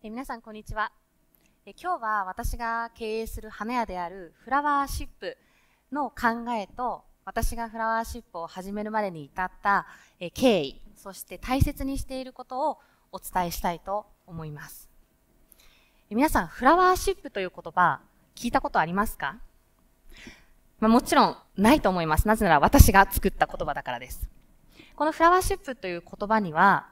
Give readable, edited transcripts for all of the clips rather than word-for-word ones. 皆さんこんにちは。今日は私が経営する花屋であるフラワーシップの考えと、私がフラワーシップを始めるまでに至った経緯、そして大切にしていることをお伝えしたいと思います。皆さん、フラワーシップという言葉聞いたことありますか？もちろんないと思います。なぜなら私が作った言葉だからです。このフラワーシップという言葉には、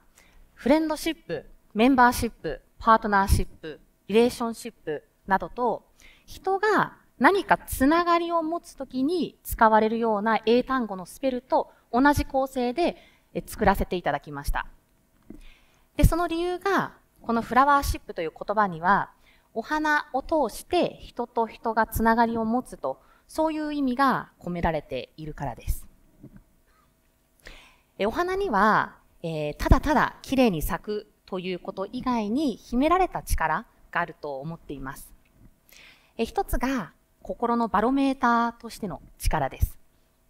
フレンドシップ、メンバーシップ、パートナーシップ、リレーションシップなどと、人が何かつながりを持つときに使われるような英単語のスペルと同じ構成で作らせていただきました。で、その理由が、このフラワーシップという言葉には、お花を通して人と人がつながりを持つと、そういう意味が込められているからです。お花には、ただただ綺麗に咲くということ以外に秘められた力があると思っています。一つが、心のバロメーターとしての力です。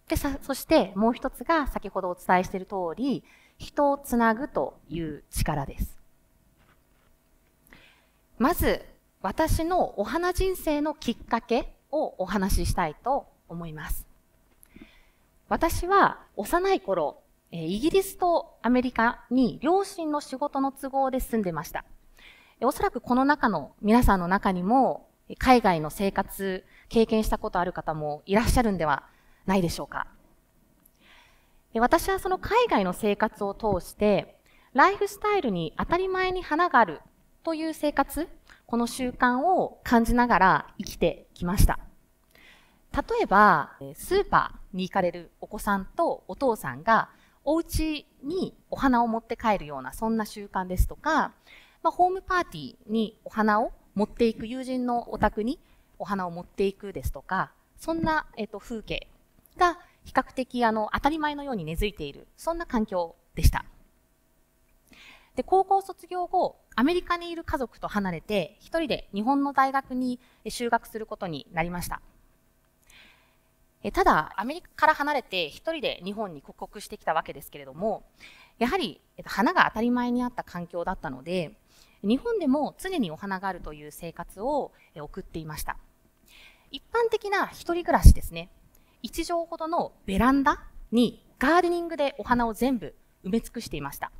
で、そしてもう一つが、先ほどお伝えしている通り、人をつなぐという力です。まず、私のお花人生のきっかけをお話ししたいと思います。私は幼い頃、イギリスとアメリカに両親の仕事の都合で住んでました。おそらくこの中の皆さんの中にも、海外の生活経験したことある方もいらっしゃるんではないでしょうか。私はその海外の生活を通して、ライフスタイルに当たり前に花があるという生活、この習慣を感じながら生きてきました。例えば、スーパーに行かれるお子さんとお父さんが、お家にお花を持って帰るような、そんな習慣ですとか、ホームパーティーにお花を持っていく、友人のお宅にお花を持っていくですとか、そんな、風景が比較的当たり前のように根付いている、そんな環境でした。で、高校卒業後、アメリカにいる家族と離れて、一人で日本の大学に就学することになりました。ただ、アメリカから離れて一人で日本に帰国してきたわけですけれども、やはり花が当たり前にあった環境だったので、日本でも常にお花があるという生活を送っていました。一般的な一人暮らしですね。1畳ほどのベランダにガーデニングでお花を全部埋め尽くしていました。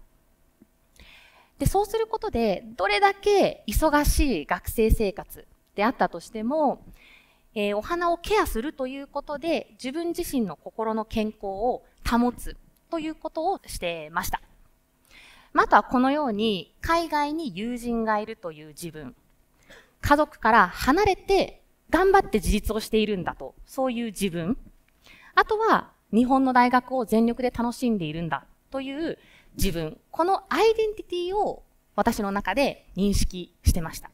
で、そうすることで、どれだけ忙しい学生生活であったとしても、お花をケアするということで、自分自身の心の健康を保つということをしてました。また、このように海外に友人がいるという自分、家族から離れて頑張って自立をしているんだと、そういう自分、あとは日本の大学を全力で楽しんでいるんだという自分、このアイデンティティを私の中で認識してました。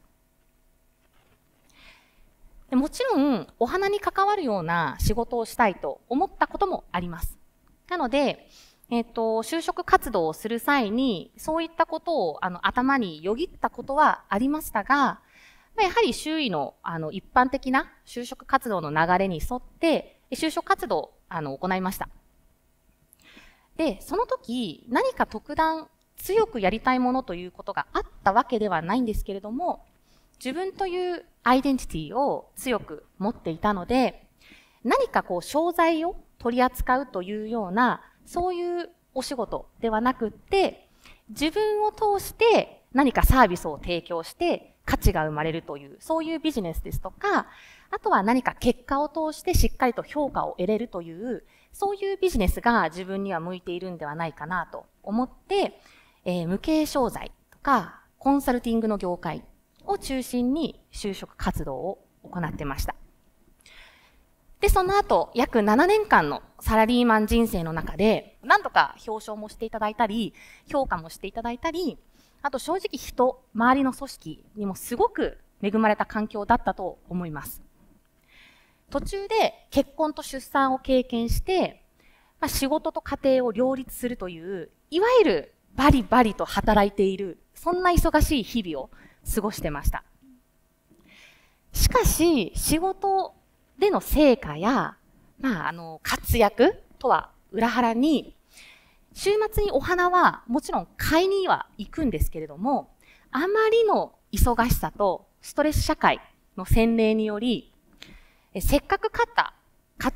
もちろん、お花に関わるような仕事をしたいと思ったこともあります。なので、就職活動をする際に、そういったことを頭によぎったことはありましたが、やはり周囲の一般的な就職活動の流れに沿って、就職活動を行いました。で、その時、何か特段強くやりたいものということがあったわけではないんですけれども、自分というアイデンティティを強く持っていたので、何か商材を取り扱うというような、そういうお仕事ではなくって、自分を通して何かサービスを提供して、価値が生まれるという、そういうビジネスですとか、あとは何か結果を通してしっかりと評価を得れるという、そういうビジネスが自分には向いているんではないかなと思って、無形商材とかコンサルティングの業界を中心に就職活動を行ってました。で、その後、約7年間のサラリーマン人生の中で、何度か表彰もしていただいたり、評価もしていただいたり、あと正直人、周りの組織にもすごく恵まれた環境だったと思います。途中で結婚と出産を経験して、仕事と家庭を両立するという、いわゆるバリバリと働いている、そんな忙しい日々を過ごしてました。しかし、仕事での成果や、活躍とは裏腹に、週末にお花はもちろん買いには行くんですけれども、あまりの忙しさとストレス社会の洗礼により、せっかく買っ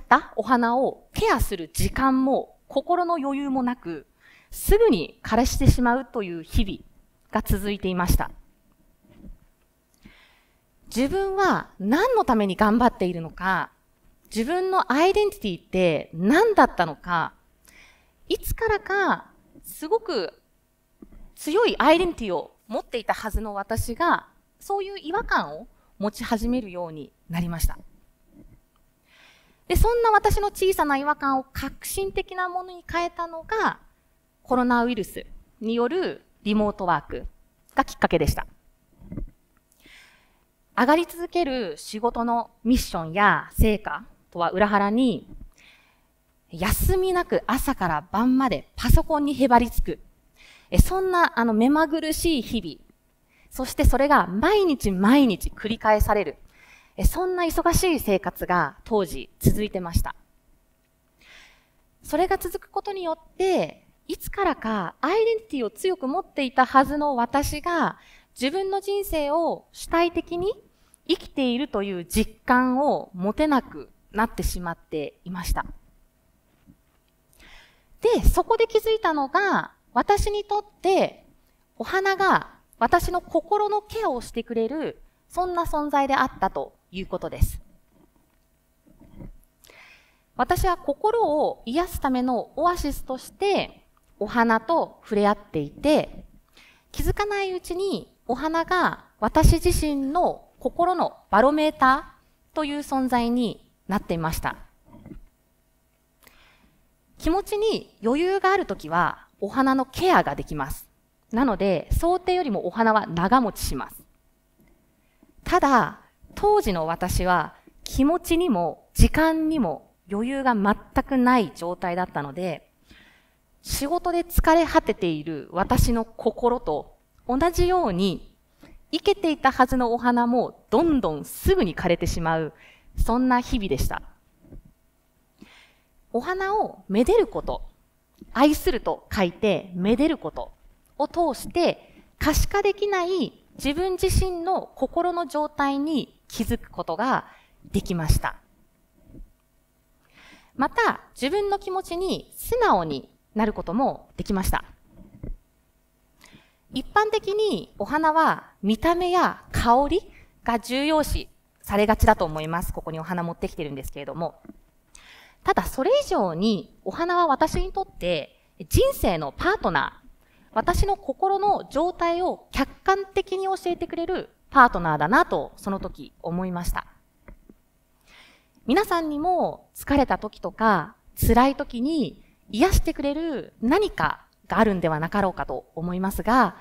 たお花をケアする時間も心の余裕もなく、すぐに枯れしてしまうという日々が続いていました。自分は何のために頑張っているのか、自分のアイデンティティって何だったのか、いつからかすごく強いアイデンティティを持っていたはずの私が、そういう違和感を持ち始めるようになりました。で、そんな私の小さな違和感を革新的なものに変えたのが、コロナウイルスによるリモートワークがきっかけでした。上がり続ける仕事のミッションや成果とは裏腹に、休みなく朝から晩までパソコンにへばりつく、そんな目まぐるしい日々、そしてそれが毎日毎日繰り返される、そんな忙しい生活が当時続いてました。それが続くことによって、いつからかアイデンティティを強く持っていたはずの私が自分の人生を主体的に生きているという実感を持てなくなってしまっていました。で、そこで気づいたのが、私にとってお花が私の心のケアをしてくれる、そんな存在であったということです。私は心を癒すためのオアシスとして、お花と触れ合っていて、気づかないうちにお花が私自身の心のバロメーターという存在になっていました。気持ちに余裕があるときはお花のケアができます。なので想定よりもお花は長持ちします。ただ、当時の私は気持ちにも時間にも余裕が全くない状態だったので、仕事で疲れ果てている私の心と同じように、生けていたはずのお花もどんどんすぐに枯れてしまう、そんな日々でした。お花をめでること、愛すると書いてめでることを通して可視化できない自分自身の心の状態に気づくことができました。また、自分の気持ちに素直になることもできました。一般的にお花は見た目や香りが重要視されがちだと思います。ここにお花持ってきてるんですけれども。ただそれ以上にお花は私にとって人生のパートナー、私の心の状態を客観的に教えてくれるパートナーだなとその時思いました。皆さんにも疲れた時とか辛い時に癒してくれる何かがあるんではなかろうかと思いますが、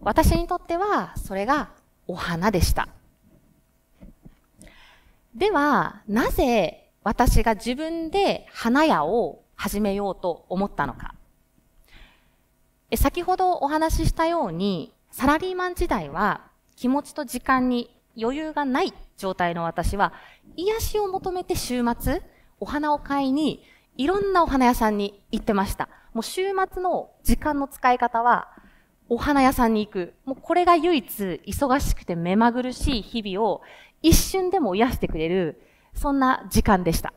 私にとってはそれがお花でした。では、なぜ私が自分で花屋を始めようと思ったのか。先ほどお話ししたように、サラリーマン時代は気持ちと時間に余裕がない状態の私は、癒しを求めて週末、お花を買いにいろんなお花屋さんに行ってました。もう週末の時間の使い方は、お花屋さんに行く。もうこれが唯一忙しくて目まぐるしい日々を一瞬でも癒してくれる、そんな時間でした。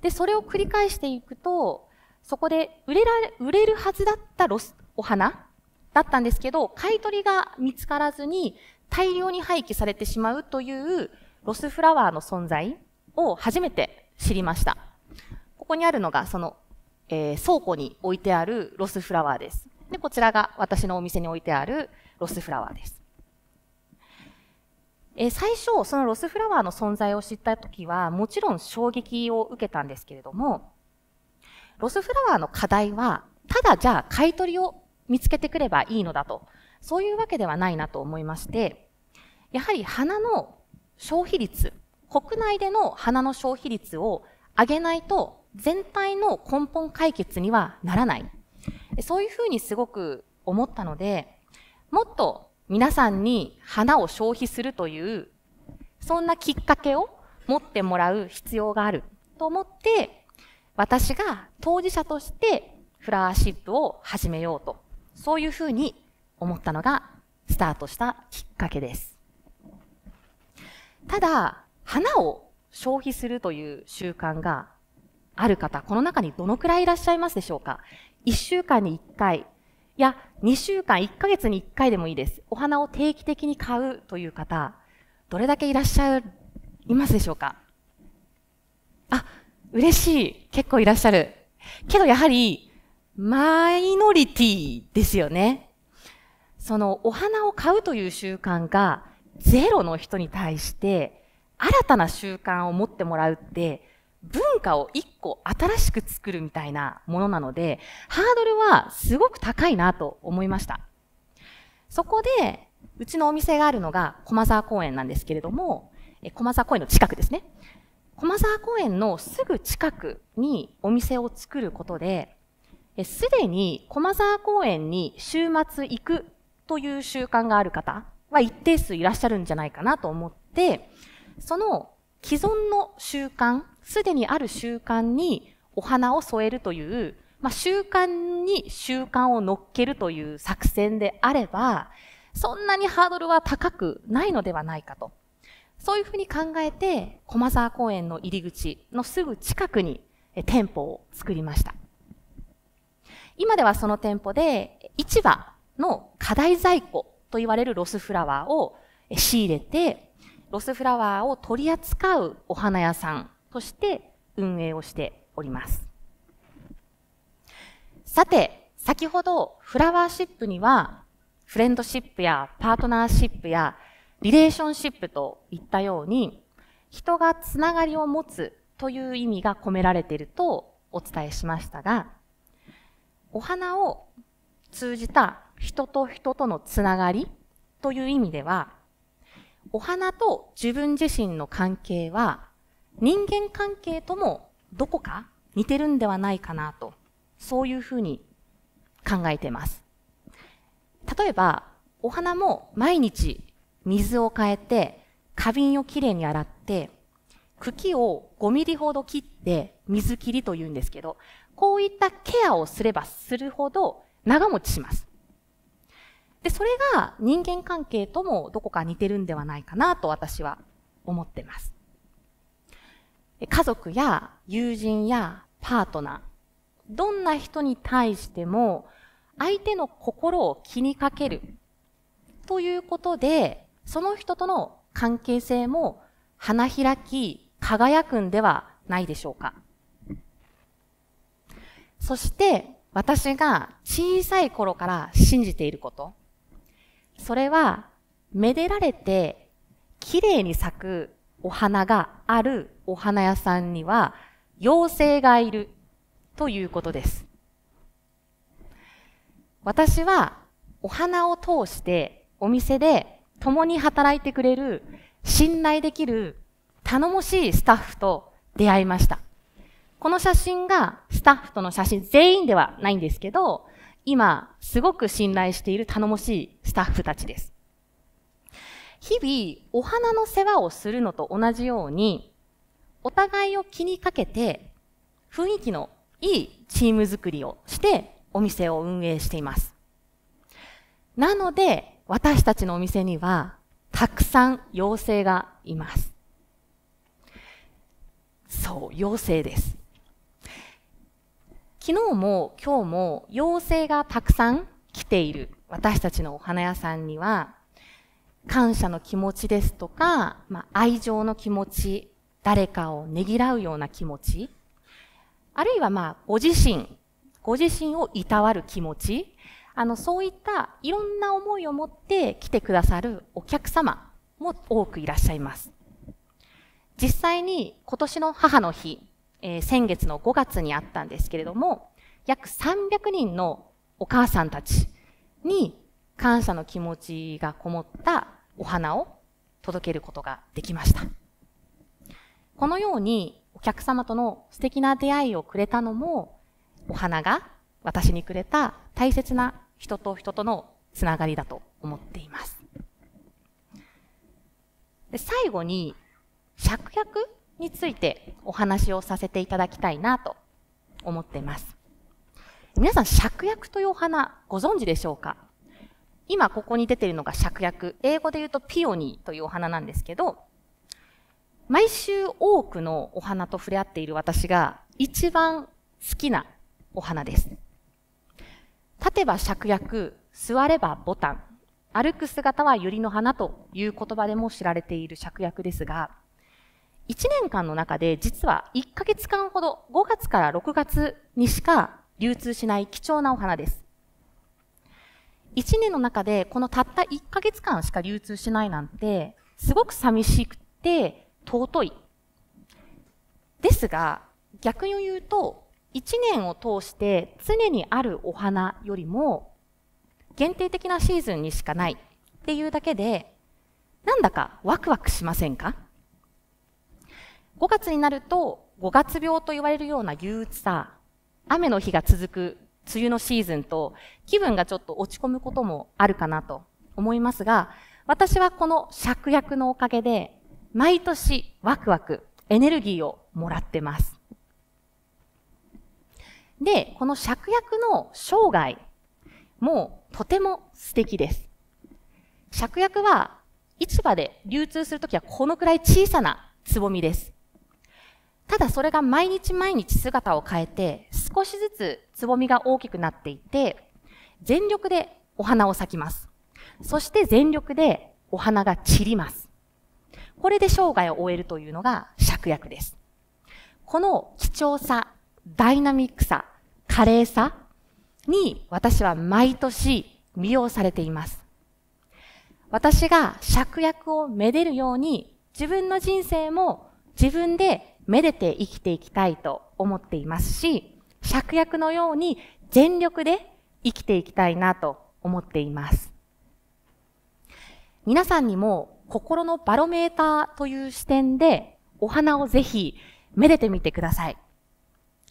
で、それを繰り返していくと、そこで売れるはずだったお花だったんですけど、買い取りが見つからずに大量に廃棄されてしまうというロスフラワーの存在を初めて知りました。ここにあるのがその、倉庫に置いてあるロスフラワーです。で、こちらが私のお店に置いてあるロスフラワーです。最初、そのロスフラワーの存在を知ったときは、もちろん衝撃を受けたんですけれども、ロスフラワーの課題は、ただじゃあ買い取りを見つけてくればいいのだと、そういうわけではないなと思いまして、やはり花の消費率、国内での花の消費率を上げないと全体の根本解決にはならない。そういうふうにすごく思ったので、もっと皆さんに花を消費するという、そんなきっかけを持ってもらう必要があると思って、私が当事者としてフラワーシップを始めようと、そういうふうに思ったのがスタートしたきっかけです。ただ、花を消費するという習慣がある方、この中にどのくらいいらっしゃいますでしょうか。1週間に1回、いや、2週間、1ヶ月に1回でもいいです。お花を定期的に買うという方、どれだけいらっしゃいますでしょうか。あ、嬉しい。結構いらっしゃる。けどやはり、マイノリティですよね。その、お花を買うという習慣がゼロの人に対して、新たな習慣を持ってもらうって、文化を一個新しく作るみたいなものなので、ハードルはすごく高いなと思いました。そこで、うちのお店があるのが駒沢公園なんですけれども、駒沢公園の近くですね。駒沢公園のすぐ近くにお店を作ることで、すでに駒沢公園に週末行くという習慣がある方は一定数いらっしゃるんじゃないかなと思って、その既存の習慣、すでにある習慣にお花を添えるという、習慣に習慣を乗っけるという作戦であれば、そんなにハードルは高くないのではないかと。そういうふうに考えて、駒沢公園の入り口のすぐ近くに店舗を作りました。今ではその店舗で、市場の課題在庫と言われるロスフラワーを仕入れて、ロスフラワーを取り扱うお花屋さんとして運営をしております。さて、先ほどフラワーシップには、フレンドシップやパートナーシップやリレーションシップといったように、人がつながりを持つという意味が込められているとお伝えしましたが、お花を通じた人と人とのつながりという意味では、お花と自分自身の関係は人間関係ともどこか似てるんではないかなと、そういうふうに考えています。例えば、お花も毎日水を変えて、花瓶をきれいに洗って、茎を5ミリほど切って水切りというんですけど、こういったケアをすればするほど長持ちします。で、それが人間関係ともどこか似てるんではないかなと私は思っています。家族や友人やパートナー、どんな人に対しても相手の心を気にかけるということで、その人との関係性も花開き輝くんではないでしょうか。そして私が小さい頃から信じていること。それは、めでられて、綺麗に咲くお花があるお花屋さんには、妖精がいるということです。私は、お花を通して、お店で共に働いてくれる、信頼できる、頼もしいスタッフと出会いました。この写真が、スタッフとの写真全員ではないんですけど、今、すごく信頼している頼もしいスタッフたちです。日々、お花の世話をするのと同じように、お互いを気にかけて、雰囲気のいいチーム作りをして、お店を運営しています。なので、私たちのお店には、たくさん妖精がいます。そう、妖精です。昨日も今日も妖精がたくさん来ている私たちのお花屋さんには、感謝の気持ちですとか、愛情の気持ち、誰かをねぎらうような気持ち、あるいはご自身をいたわる気持ち、そういったいろんな思いを持って来てくださるお客様も多くいらっしゃいます。実際に今年の母の日、先月の5月にあったんですけれども、約300人のお母さんたちに感謝の気持ちがこもったお花を届けることができました。このようにお客様との素敵な出会いをくれたのも、お花が私にくれた大切な人と人とのつながりだと思っています。で、最後に、芍薬についてお話をさせていただきたいなと思っています。皆さん、芍薬というお花ご存知でしょうか？今ここに出ているのが芍薬。英語で言うとピオニーというお花なんですけど、毎週多くのお花と触れ合っている私が一番好きなお花です。立てば芍薬、座ればボタン、歩く姿は百合の花という言葉でも知られている芍薬ですが、1年間の中で実は1ヶ月間ほど5月から6月にしか流通しない貴重なお花です。1年の中でこのたった1ヶ月間しか流通しないなんてすごく寂しくて尊い。ですが逆に言うと1年を通して常にあるお花よりも限定的なシーズンにしかないっていうだけでなんだかワクワクしませんか？5月になると5月病と言われるような憂鬱さ、雨の日が続く梅雨のシーズンと気分がちょっと落ち込むこともあるかなと思いますが、私はこの芍薬のおかげで毎年ワクワクエネルギーをもらってます。で、この芍薬の生涯もうとても素敵です。芍薬は市場で流通するときはこのくらい小さなつぼみです。ただそれが毎日毎日姿を変えて少しずつつぼみが大きくなっていて全力でお花を咲きます。そして全力でお花が散ります。これで生涯を終えるというのが芍薬です。この貴重さ、ダイナミックさ、華麗さに私は毎年魅了されています。私が芍薬をめでるように自分の人生も自分でめでて生きていきたいと思っていますし、芍薬のように全力で生きていきたいなと思っています。皆さんにも心のバロメーターという視点でお花をぜひめでてみてください。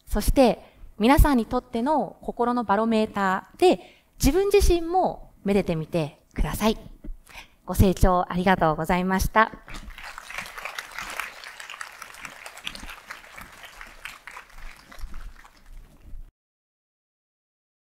そして皆さんにとっての心のバロメーターで自分自身もめでてみてください。ご清聴ありがとうございました。